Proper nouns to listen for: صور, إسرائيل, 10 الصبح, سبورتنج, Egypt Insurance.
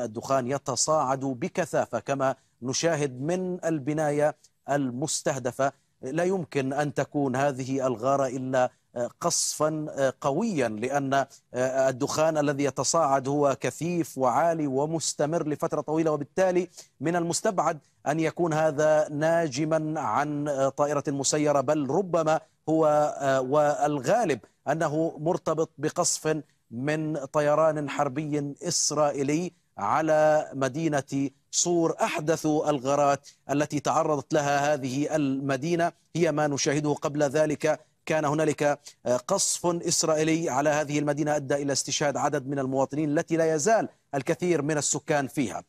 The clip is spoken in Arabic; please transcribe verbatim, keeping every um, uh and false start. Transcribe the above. الدخان يتصاعد بكثافة كما نشاهد من البناية المستهدفة. لا يمكن أن تكون هذه الغارة إلا قصفا قويا، لأن الدخان الذي يتصاعد هو كثيف وعالي ومستمر لفترة طويلة، وبالتالي من المستبعد أن يكون هذا ناجما عن طائرة مسيرة، بل ربما هو والغالب أنه مرتبط بقصف من طيران حربي إسرائيلي على مدينة صور. أحدث الغارات التي تعرضت لها هذه المدينة هي ما نشاهده. قبل ذلك كان هنالك قصف إسرائيلي على هذه المدينة أدى إلى استشهاد عدد من المواطنين التي لا يزال الكثير من السكان فيها.